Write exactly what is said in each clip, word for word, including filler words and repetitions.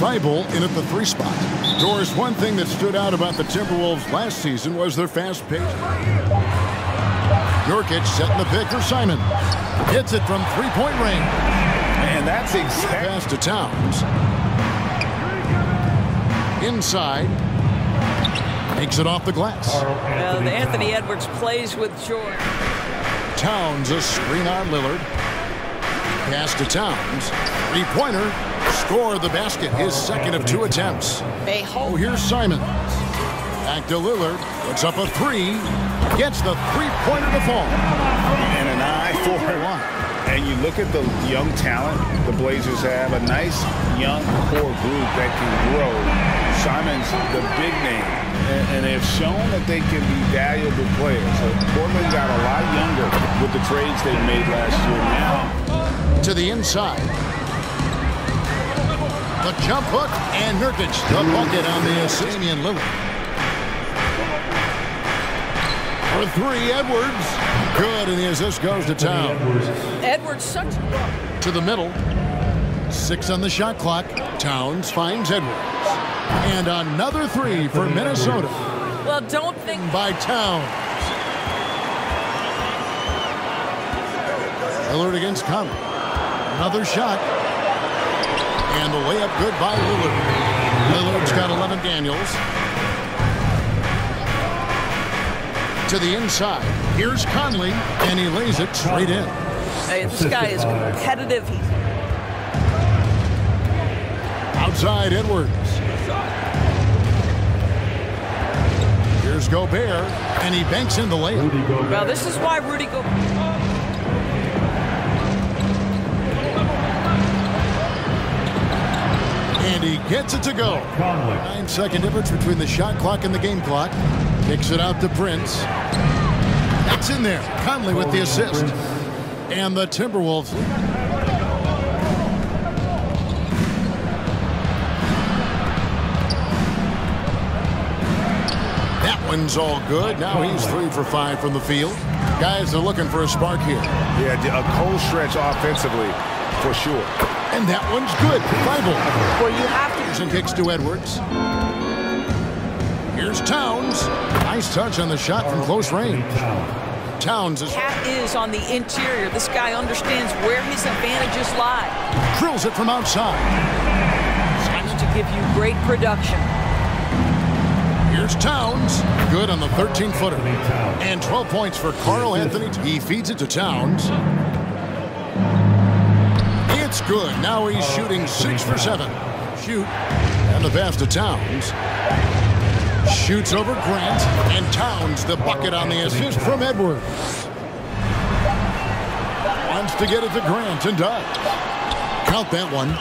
Tribal in at the three spot. Doris, one thing that stood out about the Timberwolves last season was their fast pace. Nurkic setting the pick for Simons. Hits it from three-point range. Man, that's exactly. Pass to Towns. Inside. Takes it off the glass. Well, Anthony Edwards plays with joy. Towns, a screen on Lillard. Pass to Towns. Three-pointer. Score the basket. His second of two attempts. They hold. Oh, here's Simons. Back to Lillard. Puts up a three. Gets the three-pointer to fall. And an eye for one. And you look at the young talent the Blazers have. A nice, young, core group that can grow. Simons, the big name. And, and they've shown that they can be valuable players. So Portland got a lot younger with the trades they made last year. Now to the inside. The jump hook and Nurkic. The bucket on the Samian Lillard. For three, Edwards. Good, and the assist goes to Towns. Edwards sucks. To the middle. Six on the shot clock. Towns finds Edwards. And another three for Minnesota. Well, don't think. By Towns. Lillard against Conley. Another shot. And the layup good by Lillard. Lillard's got eleven. McDaniels. To the inside. Here's Conley, and he lays it straight in. Hey, this guy is competitive. Outside Edwards. Here's Gobert, and he banks in the layup. Well, this is why Rudy Gobert. And he gets it to go. Nine-second difference between the shot clock and the game clock. Kicks it out to Prince. That's in there. Conley with the assist. And the Timberwolves. That one's all good. Now he's three for five from the field. Guys are looking for a spark here. Yeah, a cold stretch offensively for sure. And that one's good. Tribal. Well, you have to. And kicks to Edwards. Here's Towns. Nice touch on the shot from close range. Towns is... Cat is on the interior. This guy understands where his advantages lie. Drills it from outside. Simons to give you great production. Here's Towns. Good on the thirteen-footer. And twelve points for Karl Anthony. He feeds it to Towns. It's good. Now he's shooting six for seven. Shoot. And the pass to Towns. Shoots over Grant, and Towns the bucket on the assist from Edwards. Wants to get it to Grant, and does. Count that one.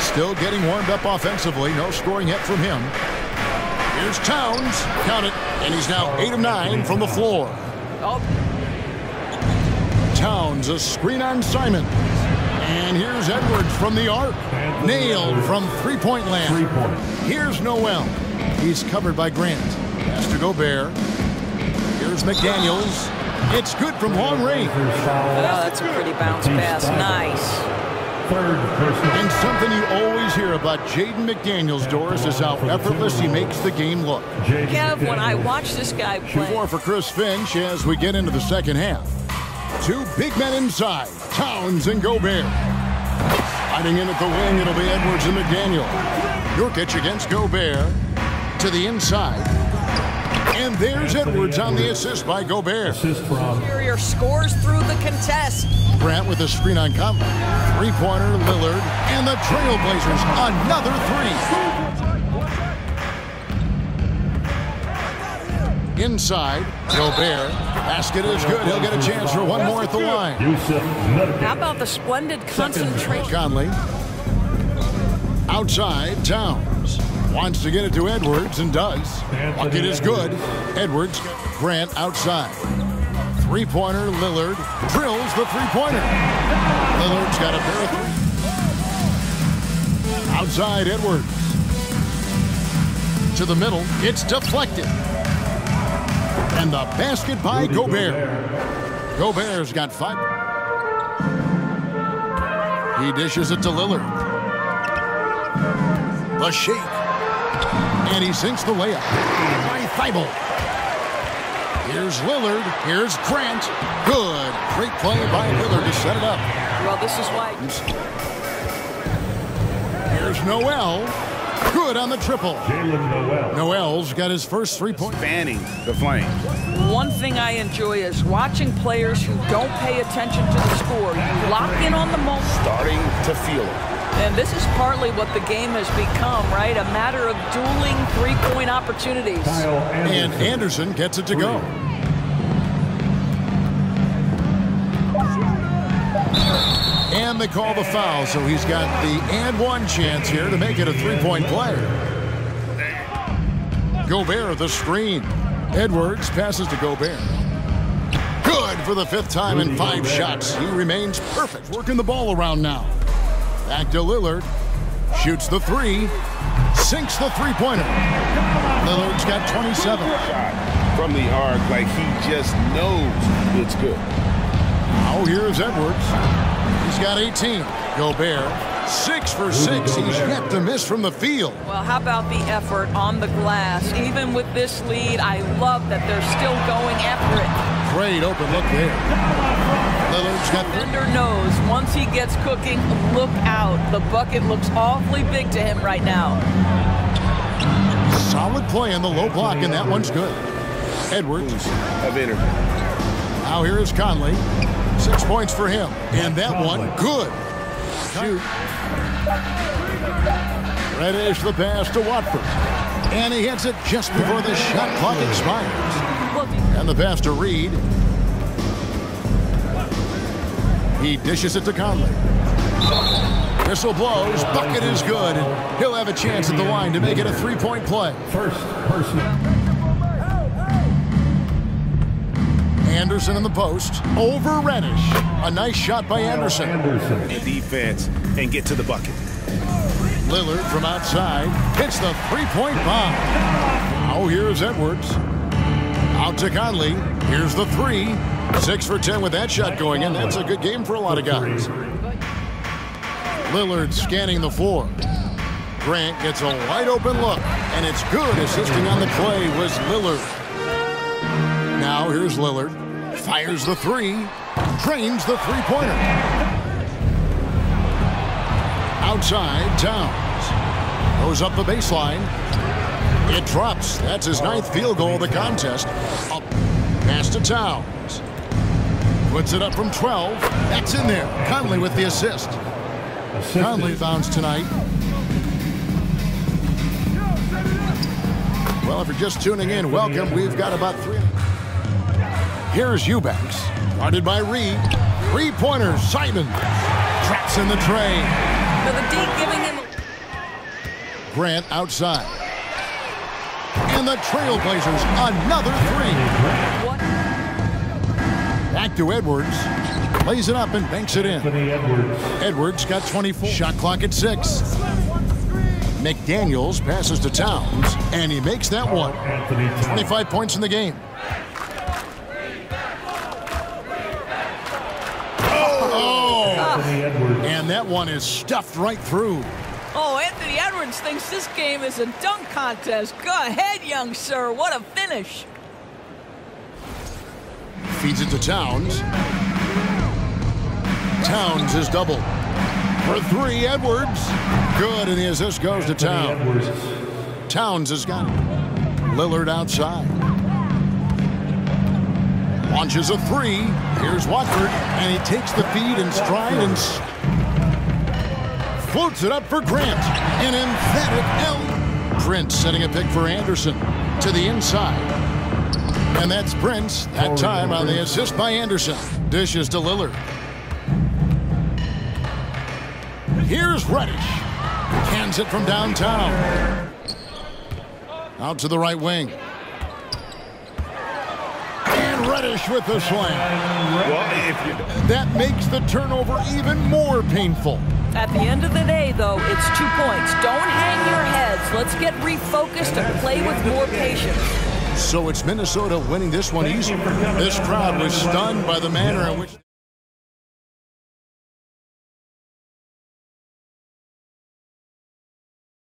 Still getting warmed up offensively. No scoring yet from him. Here's Towns. Count it. And he's now eight of nine from the floor. Towns, a screen on Simon. And here's Edwards from the arc. Nailed from three-point land. Here's Noel. He's covered by Grant. Pass to Gobert. Here's McDaniels. It's good from long range. Well, that's a pretty bounce pass. Nice. And something you always hear about Jaden McDaniels, Doris, is how effortless he makes the game look. Yeah, when I watch this guy play. Four for Chris Finch as we get into the second half. Two big men inside. Towns and Gobert. Fighting in at the wing, it'll be Edwards and McDaniels. Nurkic against Gobert. To the inside, and there's Edwards on the assist by Gobert. Interior scores through the contest. Grant with a screen on Conley, three-pointer Lillard, and the Trailblazers another three. Inside Gobert, basket is good. He'll get a chance for one more at the line. How about the splendid concentration? Conley, outside Towns. Wants to get it to Edwards and does. Bucket is good. Edwards, Grant outside. Three-pointer, Lillard drills the three-pointer. Lillard's got a pair of three. Outside, Edwards. To the middle, it's deflected. And the basket by Gobert. Gobert's got five. He dishes it to Lillard. the shake. And he sinks the layup by Thibault. Here's Lillard. Here's Grant. Good. Great play by Lillard to set it up. Well, this is why. Here's Noel. Good on the triple. Noel. Noel's got his first three-point. Fanning the flame. One thing I enjoy is watching players who don't pay attention to the score. You lock in on the moment. Starting to feel it. And this is partly what the game has become, right? A matter of dueling three-point opportunities. And Anderson gets it to go. And they call the foul, so he's got the and one chance here to make it a three-point play. Gobert, the screen. Edwards passes to Gobert. Good for the fifth time in five shots. He remains perfect. Working the ball around now. Back to Lillard. Shoots the three. Sinks the three-pointer. Lillard's got twenty-seven. From the arc, like he just knows it's good. Now here's Edwards. He's got eighteen. Gobert, six for six. He's yet to miss from the field. Well, how about the effort on the glass? Even with this lead, I love that they're still going after it. Great open look there. Lillard's got Thunder knows once he gets cooking, look out. The bucket looks awfully big to him right now. Solid play in the low block, and that one's good. Edwards. Of interview. Now here is Conley. Six points for him. And that one, good. Shoot. Reddish the pass to Watford. And he hits it just before the shot clock expires. And the pass to Reed. He dishes it to Conley. Whistle blows. Bucket is good. He'll have a chance at the line to make it a three-point play. First person. Anderson in the post. Over Reddish. A nice shot by Anderson. And defense and get to the bucket. Lillard from outside. Hits the three-point bomb. Now here's Edwards. Out to Conley. Here's the three. Six for ten with that shot going in. That's a good game for a lot of guys. Lillard scanning the floor. Grant gets a wide open look, and it's good. Assisting on the play was Lillard. Now here's Lillard. Fires the three. Drains the three-pointer. Outside, Towns. Goes up the baseline. It drops. That's his ninth field goal of the contest. Up pass to Towns. Puts it up from twelve. That's in there. Conley with the assist. Assisted. Conley bounds tonight. Well, if you're just tuning in, welcome. We've got about three. Here's Eubanks. Guarded by Reed. Three-pointer. Simon. Traps in the tray. For the D giving him. Grant outside. And the Trailblazers. Another three. Back to Edwards. Plays it up and banks it in. Edwards. Edwards got twenty-four. Shot clock at six. McDaniels passes to Towns, and he makes that one. twenty-five points in the game. Oh! And that one is stuffed right through. Oh, Anthony Edwards thinks this game is a dunk contest. Go ahead, young sir. What a finish. Feeds it to Towns. Towns is double. For three, Edwards. Good, and the assist goes to Towns. Towns has got it. Lillard outside. Launches a three. Here's Watford, and he takes the feed and stride and floats it up for Grant. An emphatic L. Prince setting a pick for Anderson to the inside. And that's Prince. That time on the assist by Anderson. Dishes to Lillard. Here's Reddish. Hands it from downtown. Out to the right wing. And Reddish with the slam. Well, if you don't. That makes the turnover even more painful. At the end of the day, though, it's two points. Don't hang your heads. Let's get refocused and play with more patience. So it's Minnesota winning this one easily. This crowd was stunned by the manner in which...